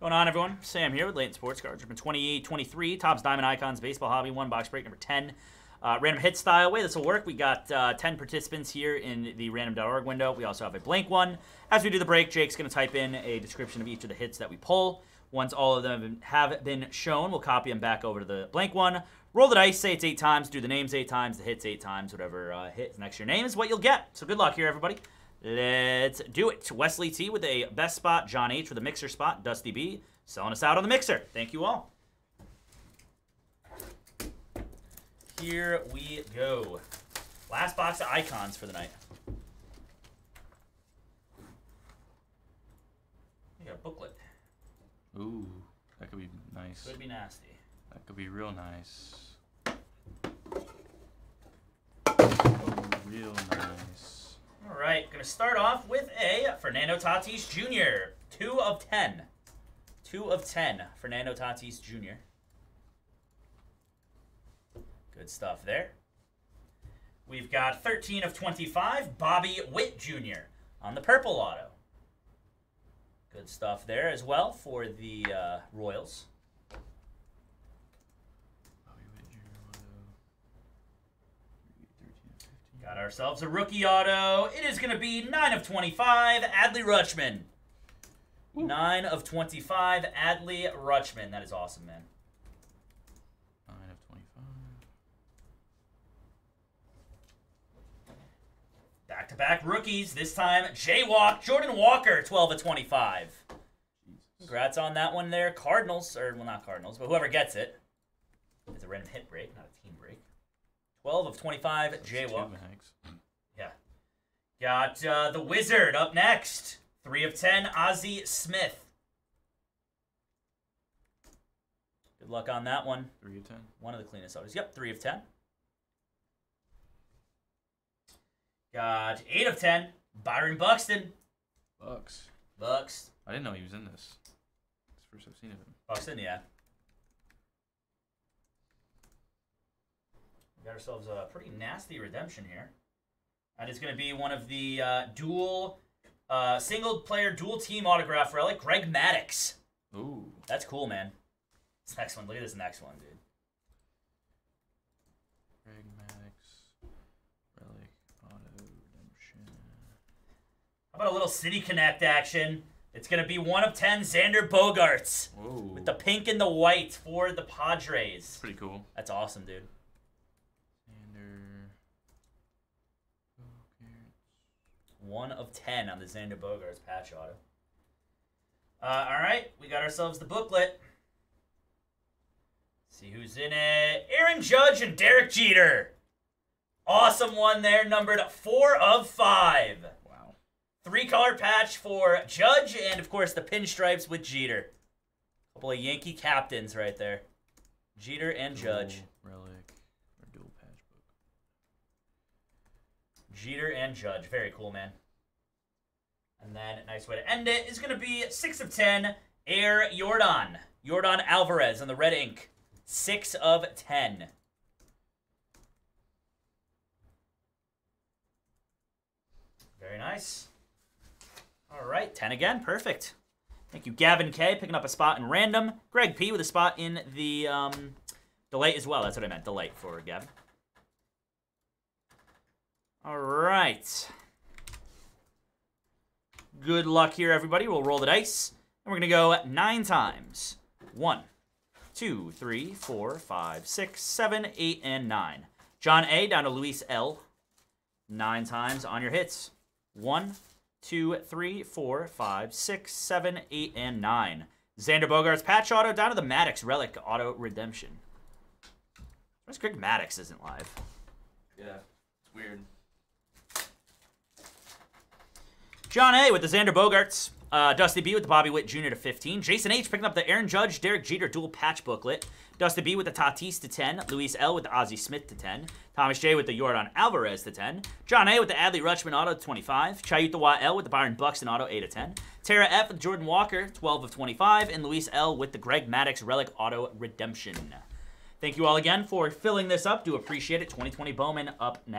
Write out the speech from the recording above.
Going on, everyone? Sam here with Layton Sports Cards. Rippin' 28-23, Topps Diamond Icons, Baseball Hobby, one box break number 10. Random hit style way this will work. We got 10 participants here in the random.org window. We also have a blank one. As we do the break, Jake's going to type in a description of each of the hits that we pull. Once all of them have been shown, we'll copy them back over to the blank one. Roll the dice, say it's 8 times, do the names 8 times, the hits 8 times, whatever hit next to your name is what you'll get. So good luck here, everybody. Let's do it. Wesley T with a best spot, John H with a mixer spot, Dusty B selling us out on the mixer. Thank you all. Here we go. Last box of icons for the night. We got a booklet. Ooh, that could be nice. Could be nasty. That could be real nice. Real nice. All right, going to start off with a Fernando Tatis Jr. 2 of 10. 2 of 10, Fernando Tatis Jr. Good stuff there. We've got 13 of 25, Bobby Witt Jr. on the purple auto. Good stuff there as well for the Royals. Got ourselves a rookie auto. It is going to be 9 of 25, Adley Rutschman. Ooh. 9 of 25, Adley Rutschman. That is awesome, man. 9 of 25. Back-to-back rookies. This time, Jaywalk, Jordan Walker, 12 of 25. Congrats on that one there. Cardinals, or, well, not Cardinals, but whoever gets it. It's a random hit break, not a team break. 12 of 25, that's Jaywalk. Yeah. Got the Wizard up next. 3 of 10, Ozzie Smith. Good luck on that one. 3 of 10. One of the cleanest autos. Yep, 3 of 10. Got 8 of 10, Byron Buxton. Bucks. I didn't know he was in this. It's the first I've seen of him. Buxton, yeah. We got ourselves a pretty nasty redemption here. That is going to be one of the single-player, dual-team autograph relic, Greg Maddux. Ooh. That's cool, man. This next one, look at this next one, dude. Greg Maddux, relic, auto, redemption. How about a little City Connect action? It's going to be 1 of 10, Xander Bogaerts. Whoa. With the pink and the white for the Padres. That's pretty cool. That's awesome, dude. One of 10 on the Xander Bogaerts patch auto. All right, we got ourselves the booklet. Let's see who's in it. Aaron Judge and Derek Jeter. Awesome one there, numbered 4 of 5. Wow. 3-color patch for Judge, and of course the pinstripes with Jeter. A couple of Yankee captains right there. Jeter and Judge. Relic. Jeter and Judge. Very cool, man. And then a nice way to end it is going to be 6 of 10, Yordan Alvarez on the red ink. 6 of 10. Very nice. All right, 10 again. Perfect. Thank you, Gavin K, picking up a spot in random. Greg P with a spot in the delight as well. That's what I meant, delight for Gavin. All right. Good luck here, everybody. We'll roll the dice, and we're going to go 9 times. 1, 2, 3, 4, 5, 6, 7, 8, and 9. John A down to Luis L. 9 times on your hits. 1, 2, 3, 4, 5, 6, 7, 8, and 9. Xander Bogaerts patch auto down to the Maddux relic auto redemption. Where's Greg Maddux isn't live? Yeah, it's weird. John A with the Xander Bogaerts, Dusty B with the Bobby Witt Jr. to 15, Jason H picking up the Aaron Judge, Derek Jeter dual patch booklet, Dusty B with the Tatis to 10, Luis L with the Ozzie Smith to 10, Thomas J with the Yordan Alvarez to 10, John A with the Adley Rutschman auto to 25, Chayuta YL with the Byron Buxton auto 8 to 10, Tara F with Jordan Walker 12 of 25, and Luis L with the Greg Maddux relic auto redemption. Thank you all again for filling this up. Do appreciate it. 2020 Bowman up next.